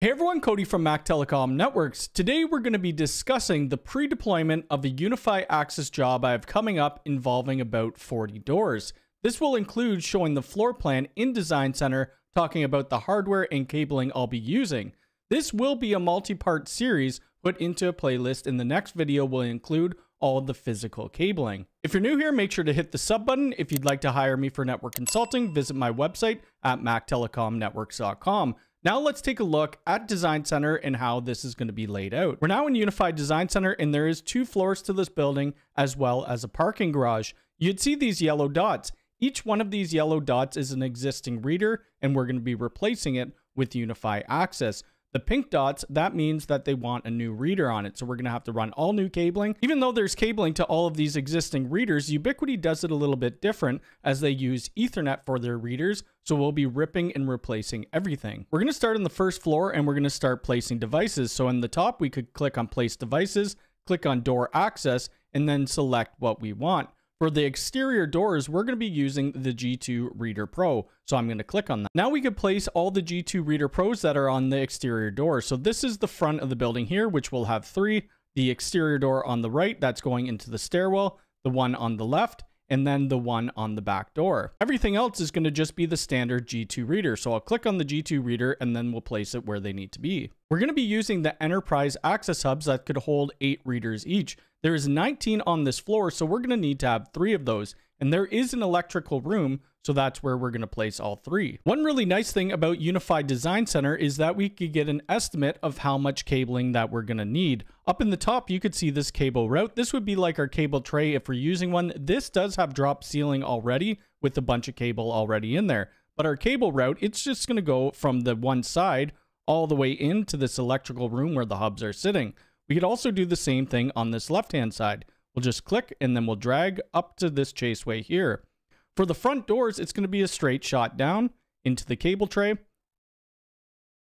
Hey everyone, Cody from Mac Telecom Networks. Today we're going to be discussing the pre-deployment of a Unifi Access job I have coming up involving about 40 doors. This will include showing the floor plan in Design Center, talking about the hardware and cabling I'll be using. This will be a multi-part series put into a playlist, and the next video will include all of the physical cabling. If you're new here, make sure to hit the sub button. If you'd like to hire me for network consulting, visit my website at mactelecomnetworks.com. Now let's take a look at Design Center and how this is going to be laid out. We're now in Unified Design Center, and there is 2 floors to this building as well as a parking garage. You'd see these yellow dots. Each one of these yellow dots is an existing reader, and we're going to be replacing it with Unifi Access. The pink dots, that means that they want a new reader on it, so we're going to have to run all new cabling. Even though there's cabling to all of these existing readers, Ubiquiti does it a little bit different as they use Ethernet for their readers, so we'll be ripping and replacing everything. We're going to start on the first floor, and we're going to start placing devices. So in the top, we could click on Place Devices, click on Door Access, and then select what we want. For the exterior doors, we're going to be using the G2 Reader Pro, so I'm going to click on that. Now we could place all the G2 Reader Pros that are on the exterior door. So this is the front of the building here, which will have 3. The exterior door on the right, that's going into the stairwell, the one on the left, and then the one on the back door. Everything else is going to just be the standard G2 reader. So I'll click on the G2 reader and then we'll place it where they need to be. We're going to be using the enterprise access hubs that could hold 8 readers each. There is 19 on this floor, so we're going to need to have 3 of those. And there is an electrical room, so that's where we're going to place all 3. One really nice thing about Unified Design Center is that we could get an estimate of how much cabling that we're going to need. Up in the top, you could see this cable route. This would be like our cable tray if we're using one. This does have drop ceiling already with a bunch of cable already in there. But our cable route, it's just going to go from the one side all the way into this electrical room where the hubs are sitting. We could also do the same thing on this left-hand side. We'll just click and then we'll drag up to this chaseway here. For the front doors, it's going to be a straight shot down into the cable tray.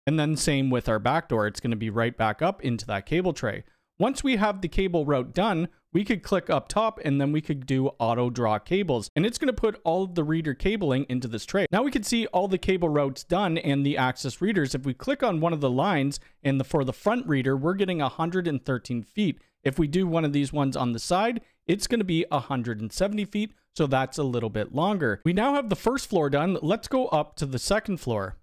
And then same with our back door. It's going to be right back up into that cable tray. Once we have the cable route done, we could click up top and then we could do auto draw cables. And it's going to put all of the reader cabling into this tray. Now we can see all the cable routes done and the access readers. If we click on one of the lines and for the front reader, we're getting 113 feet. If we do one of these ones on the side, it's going to be 170 feet. So that's a little bit longer. We now have the first floor done. Let's go up to the second floor.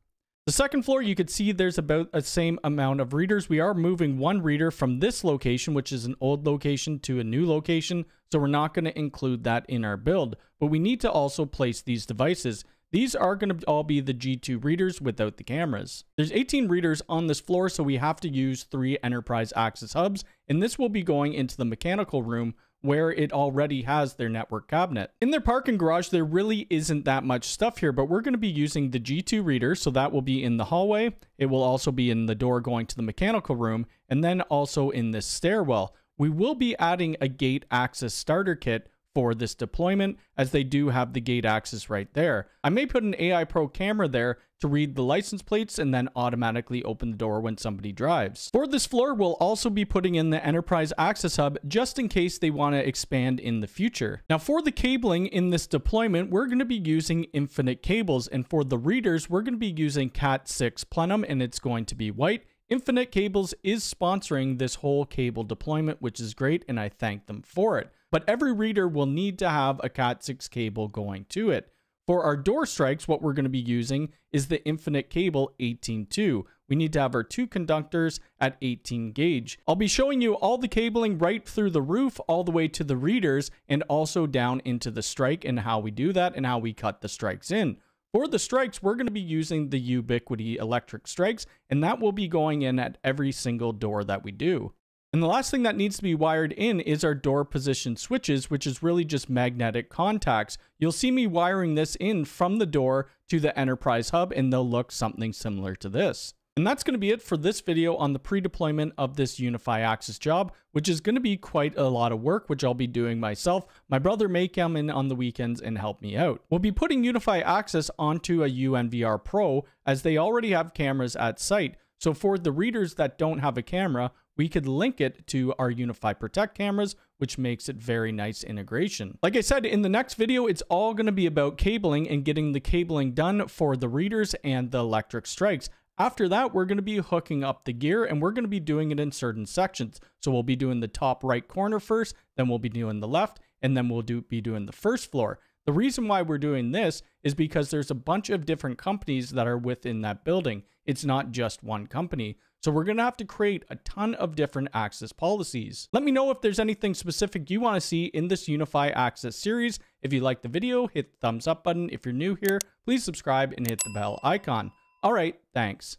The second floor, you could see there's about the same amount of readers. We are moving 1 reader from this location, which is an old location, to a new location. So we're not going to include that in our build, but we need to also place these devices. These are going to all be the G2 readers without the cameras. There's 18 readers on this floor, so we have to use 3 enterprise access hubs, and this will be going into the mechanical room where it already has their network cabinet. In their parking garage, there really isn't that much stuff here, but we're going to be using the G2 reader, so that will be in the hallway. It will also be in the door going to the mechanical room, and then also in this stairwell. We will be adding a gate access starter kit for this deployment, as they do have the gate access right there. I may put an AI Pro camera there to read the license plates and then automatically open the door when somebody drives. For this floor, we'll also be putting in the enterprise access hub just in case they want to expand in the future. Now for the cabling in this deployment, we're going to be using Infinite cables, and for the readers, we're going to be using Cat 6 plenum, and it's going to be white. Infinite Cables is sponsoring this whole cable deployment, which is great, and I thank them for it. But every reader will need to have a Cat 6 cable going to it. For our door strikes, what we're going to be using is the Infinite Cable 18.2. We need to have our 2 conductors at 18 gauge. I'll be showing you all the cabling right through the roof all the way to the readers and also down into the strike and how we do that and how we cut the strikes in. For the strikes, we're going to be using the Ubiquiti electric strikes, and that will be going in at every single door that we do. And the last thing that needs to be wired in is our door position switches, which is really just magnetic contacts. You'll see me wiring this in from the door to the enterprise hub, and they'll look something similar to this. And that's going to be it for this video on the pre-deployment of this Unifi Access job, which is going to be quite a lot of work, which I'll be doing myself. My brother may come in on the weekends and help me out. We'll be putting Unifi Access onto a UNVR Pro as they already have cameras at site. So for the readers that don't have a camera, we could link it to our UniFi Protect cameras, which makes it very nice integration. Like I said, in the next video, it's all going to be about cabling and getting the cabling done for the readers and the electric strikes. After that, we're going to be hooking up the gear, and we're going to be doing it in certain sections. So we'll be doing the top right corner first, then we'll be doing the left, and then we'll be doing the first floor. The reason why we're doing this is because there's a bunch of different companies that are within that building. It's not just one company. So we're going to have to create a ton of different access policies. Let me know if there's anything specific you want to see in this Unifi Access series. If you like the video, hit the thumbs up button. If you're new here, please subscribe and hit the bell icon. All right, thanks.